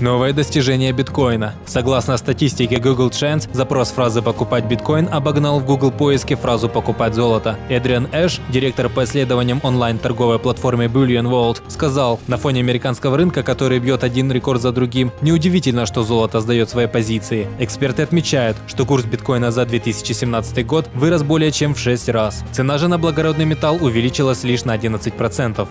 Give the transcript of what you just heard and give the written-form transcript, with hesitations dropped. Новое достижение биткоина. Согласно статистике Google Trends, запрос фразы «покупать биткоин» обогнал в Google поиске фразу «покупать золото». Adrian Ash, директор по исследованиям онлайн-торговой платформе BullionVault, сказал: «На фоне американского рынка, который бьет один рекорд за другим, неудивительно, что золото сдает свои позиции». Эксперты отмечают, что курс биткоина за 2017 год вырос более чем в 6 раз. Цена же на благородный металл увеличилась лишь на 11%.